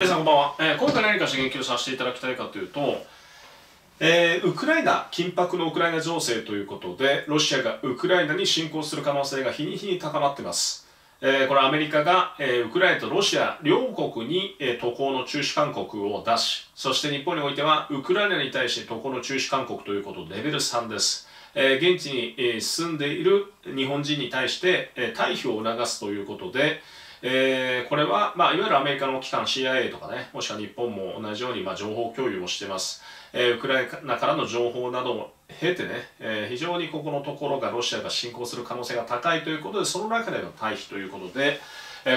皆さんこんばんは。今回何か刺激をさせていただきたいかというと、緊迫のウクライナ情勢ということで、ロシアがウクライナに侵攻する可能性が日に日に高まっています。これアメリカが、ウクライナとロシア両国に、渡航の中止勧告を出し、そして日本においてはウクライナに対して渡航の中止勧告ということでレベル3です。現地に、住んでいる日本人に対して、退避を促すということで、これは、いわゆるアメリカの機関 CIA とかね、もしくは日本も同じように、情報共有をしています。ウクライナからの情報などを経てね、非常にここのところがロシアが侵攻する可能性が高いということで、その中での退避ということで、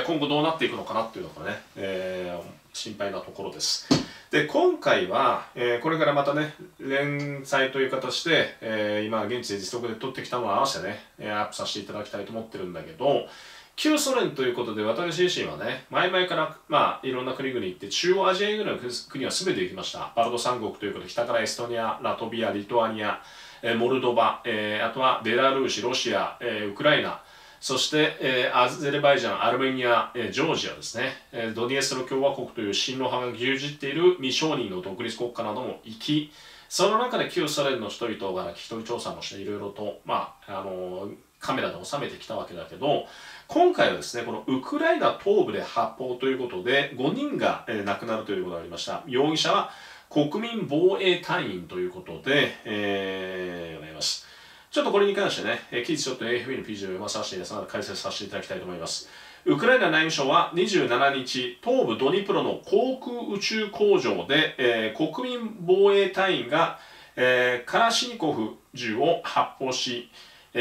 今後どうなっていくのかなというのがね、心配なところです。で、今回は、これからまたね、連載という形で、今現地で実測で撮ってきたものを合わせてね、アップさせていただきたいと思ってるんだけど、旧ソ連ということで私自身はね、前々から、いろんな国々行って、中央アジアぐらいの国は全て行きました。バルト三国ということで、北からエストニア、ラトビア、リトアニア、モルドバ、あとはベラルーシ、ロシア、ウクライナ、そして、アゼレバイジャン、アルメニア、ジョージアですね、ドニエストロ共和国という親ロ派が牛耳っている未承認の独立国家なども行き、その中で旧ソ連の人々が聞き取り調査もしていろいろと、カメラで収めてきたわけだけど、今回はですね、このウクライナ東部で発砲ということで、5人が亡くなるということがありました。容疑者は国民防衛隊員ということで、お願いします。ちょっとこれに関してね、記事ちょっと AFP の記事を読まさせて皆さん解説させていただきたいと思います。ウクライナ内務省は27日、東部ドニプロの航空宇宙工場で、国民防衛隊員が、カラシニコフ銃を発砲し、隊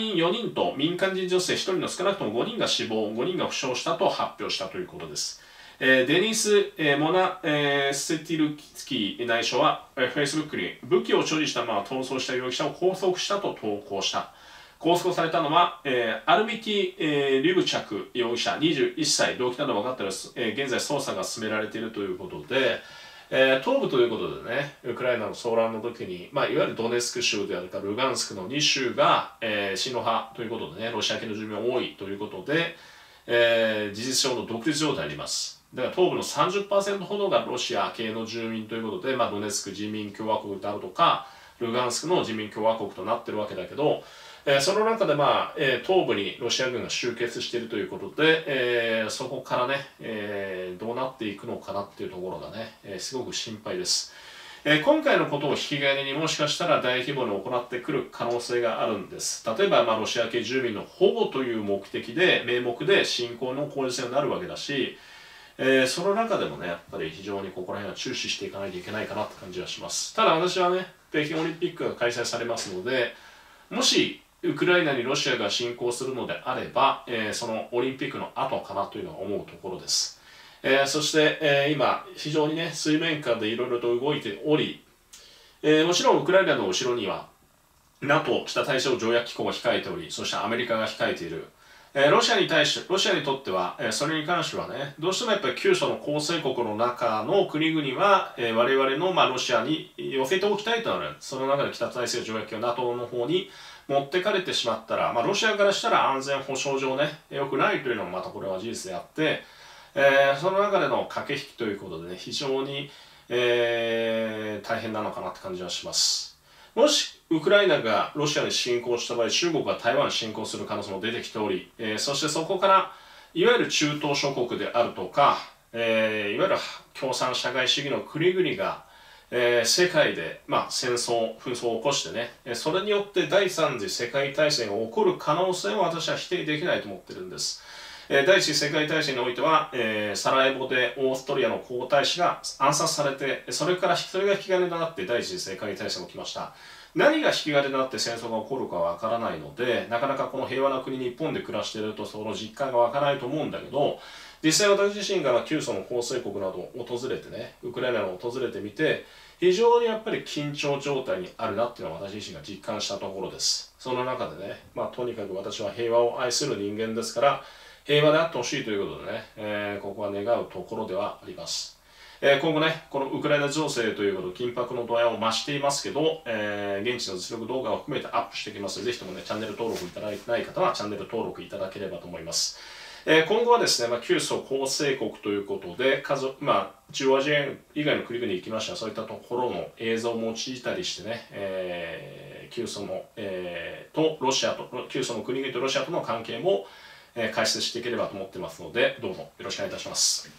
員4人と民間人女性1人の少なくとも5人が死亡、5人が負傷したと発表したということです。デニス・モナ・スティルスキー内相は、Facebook に武器を所持したまま逃走した容疑者を拘束したと投稿した。拘束されたのは、アルミティ・リブチャク容疑者21歳、動機など分かっています。現在捜査が進められているということで、東部ということでね、ウクライナの騒乱の時に、いわゆるドネツク州であるかルガンスクの2州が、親ロ派ということでね、ロシア系の住民が多いということで、事実上の独立状態にあります。だから東部の 30% ほどがロシア系の住民ということで、ドネツク人民共和国であるとか、ルガンスクの人民共和国となってるわけだけど、その中で、東部にロシア軍が集結しているということで、そこからね、どうなっていくのかなっていうところがね、すごく心配です。今回のことを引き金にもしかしたら大規模に行ってくる可能性があるんです。例えば、ロシア系住民の保護という目的で、名目で侵攻の口実になるわけだし、その中でもね、やっぱり非常にここら辺は注視していかないといけないかなって感じがします。ただ私はね、北京オリンピックが開催されますので、もし、ウクライナにロシアが侵攻するのであれば、そのオリンピックの後かなというのは思うところです。そして、今、非常にね、水面下でいろいろと動いており、もちろんウクライナの後ろには、NATO、北大西洋条約機構が控えており、そしてアメリカが控えている。ロシアにとっては、それに関してはね、どうしてもやっぱり旧ソの構成国の中の国々は、我々の、ロシアに寄せておきたいとなる。その中で北大西洋条約機構 NATO の方に持ってかれてしまったら、ロシアからしたら安全保障上ね、良くないというのもまたこれは事実であって、その中での駆け引きということでね、非常に、大変なのかなって感じはします。もしウクライナがロシアに侵攻した場合、中国が台湾に侵攻する可能性も出てきており、そしてそこからいわゆる中東諸国であるとか、いわゆる共産社会主義の国々が、世界で、戦争、紛争を起こしてね、それによって第3次世界大戦が起こる可能性を私は否定できないと思ってるんです。第一次世界大戦においては、サラエボでオーストリアの皇太子が暗殺されて、それが引き金となって第一次世界大戦が起きました。何が引き金となって戦争が起こるかわからないので、なかなかこの平和な国日本で暮らしているとその実感がわからないと思うんだけど、実際私自身が旧ソの構成国などを訪れてね、ウクライナを訪れてみて、非常にやっぱり緊張状態にあるなっていうのは私自身が実感したところです。その中でね、とにかく私は平和を愛する人間ですから、平和であってほしいということでね、ここは願うところではあります。今後ね、このウクライナ情勢ということ、緊迫の度合いを増していますけど、現地の実力動画を含めてアップしていきますので、ぜひともね、チャンネル登録いただいてない方はチャンネル登録いただければと思います。今後はですね、旧ソ構成国ということで、中央アジア以外の国々に行きましたら、そういったところの映像を用いたりしてね、旧ソの、ロシアと、旧ソの国々とロシアとの関係も解説していければと思ってますので、どうぞよろしくお願いいたします。